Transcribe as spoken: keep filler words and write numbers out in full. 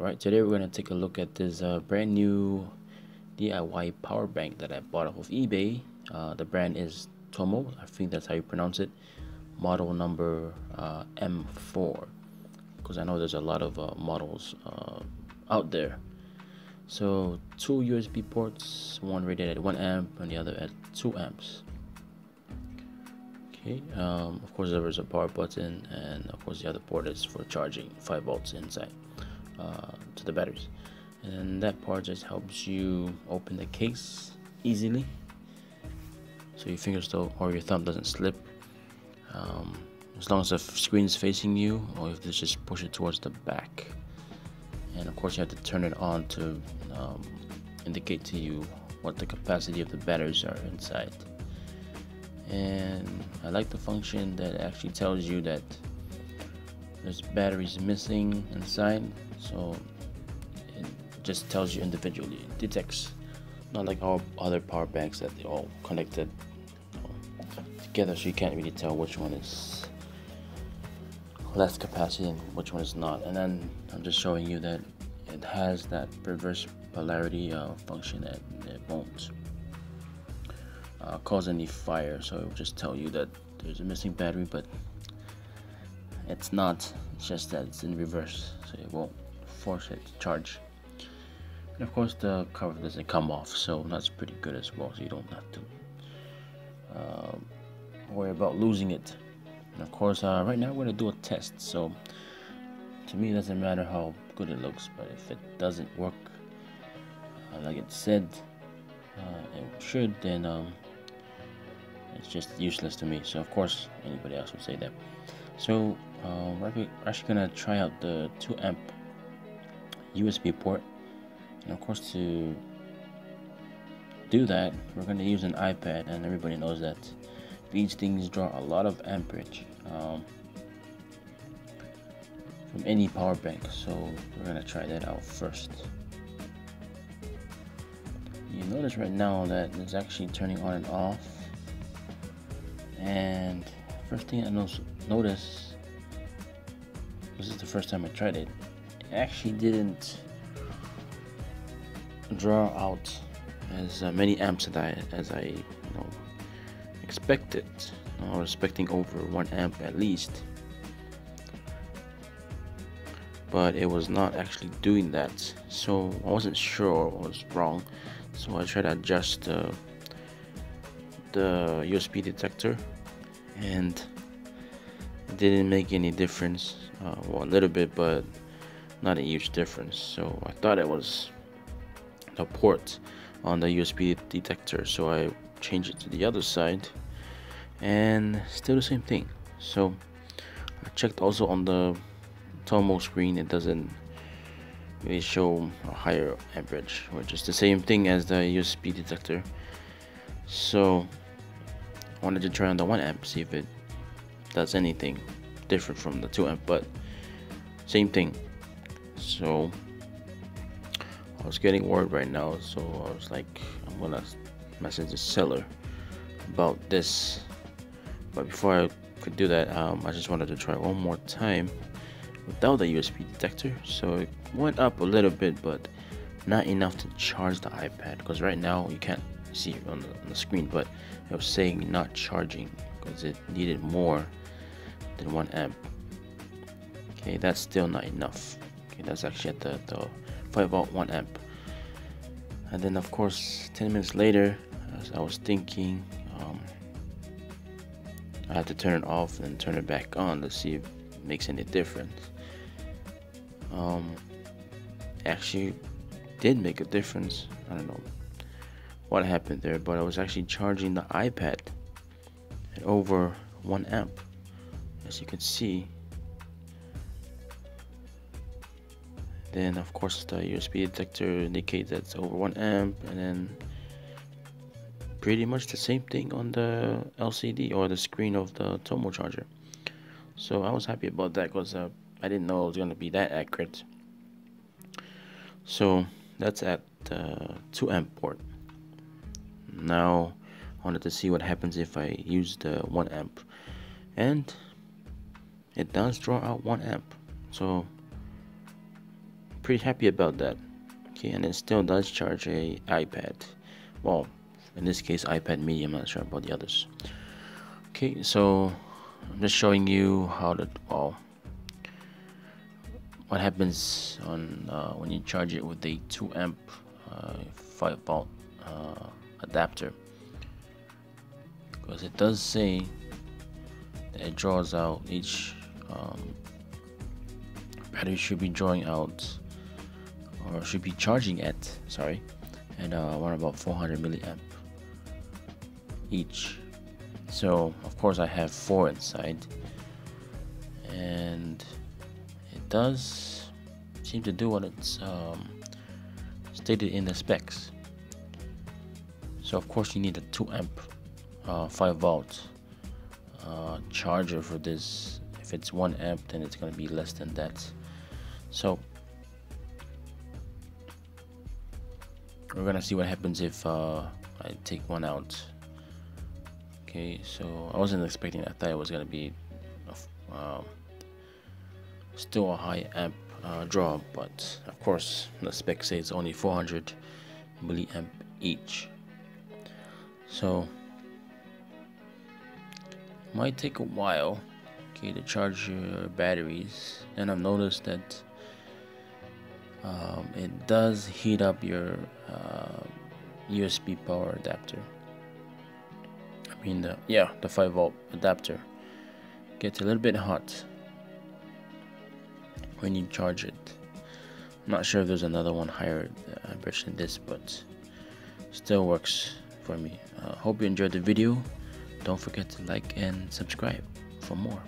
Alright, today we're going to take a look at this uh, brand new D I Y power bank that I bought off of eBay. Uh, the brand is Tomo, I think that's how you pronounce it. Model number uh, M four, because I know there's a lot of uh, models uh, out there. So two U S B ports, one rated at one amp and the other at two amps. Okay, um, of course there was a power button, and of course the other port is for charging five volts inside. Uh, to the batteries, and that part just helps you open the case easily, so your fingers don't, or your thumb doesn't slip, um, as long as the screen is facing you, or if you just push it towards the back. And of course you have to turn it on to um, indicate to you what the capacity of the batteries are inside. And I like the function that actually tells you that there's batteries missing inside, so it just tells you individually. It detects, not like all other power banks that they all connected together, so you can't really tell which one is less capacity and which one is not. And then I'm just showing you that it has that reverse polarity uh, function that it won't uh, cause any fire, so it will just tell you that there's a missing battery, but it's not, it's just that it's in reverse, so it won't force it to charge. And of course the cover doesn't come off, so that's pretty good as well, so you don't have to uh, worry about losing it. And of course uh, right now we're going to do a test, so to me it doesn't matter how good it looks, but if it doesn't work uh, like it said uh, it should, then um, it's just useless to me. So of course anybody else would say that. So uh, we're actually gonna try out the two amp U S B port, and of course to do that we're gonna use an iPad, and everybody knows that these things draw a lot of amperage um, from any power bank, so we're gonna try that out first. You notice right now that it's actually turning on and off, and first thing I noticed, this is the first time I tried it, it actually didn't draw out as uh, many amps as I, as I you know, expected. I was expecting over one amp at least, but it was not actually doing that, so I wasn't sure what was wrong. So I tried to adjust uh, the U S B detector, and it didn't make any difference. Uh, well, a little bit, but not a huge difference. So I thought it was the port on the U S B detector, so I changed it to the other side, and still the same thing. So I checked also on the Tomo screen, it doesn't really show a higher amperage, which is the same thing as the U S B detector. So I wanted to try on the one amp, see if it does anything different from the two amp, but same thing. So I was getting worried right now, so I was like, I'm gonna message the seller about this. But before I could do that, um, I just wanted to try one more time without the U S B detector. So it went up a little bit, but not enough to charge the iPad, because right now you can't see it on the, on the screen, but it was saying not charging because it needed more than one amp. Okay, that's still not enough. Okay, that's actually at the, the five volt one amp. And then of course ten minutes later, as I was thinking, um, I had to turn it off and turn it back on to see if it makes any difference. Um, actually did make a difference. I don't know what happened there, but I was actually charging the iPad at over one amp, as you can see. Then of course the U S B detector indicates that's over one amp, and then pretty much the same thing on the L C D, or the screen of the Tomo charger. So I was happy about that, because uh, I didn't know it was going to be that accurate. So that's at the uh, two amp port. Now I wanted to see what happens if I use the one amp, and it does draw out one amp, so pretty happy about that. Okay, and it still does charge a iPad. Well, in this case iPad Mini, I'm not sure about the others. Okay, so I'm just showing you how to, well, what happens on uh, when you charge it with a two amp uh, five volt uh, adapter, because it does say that it draws out each um, battery should be drawing out or should be charging at sorry and uh, around about four hundred milliamp each. So of course I have four inside, and it does seem to do what it's um, stated in the specs. So of course you need a two amp uh, five volt uh, charger for this. If it's one amp, then it's going to be less than that. So we're going to see what happens if uh, I take one out. Okay, so I wasn't expecting it. I thought it was going to be uh, still a high amp uh, draw, but of course the spec says it's only four hundred milliamp each. So it might take a while, okay, to charge your batteries. And I've noticed that um, it does heat up your uh, U S B power adapter. I mean the yeah the five volt adapter gets a little bit hot when you charge it. I'm not sure if there's another one higher amperage than this, but still works for me. Uh, hope you enjoyed the video. Don't forget to like and subscribe for more.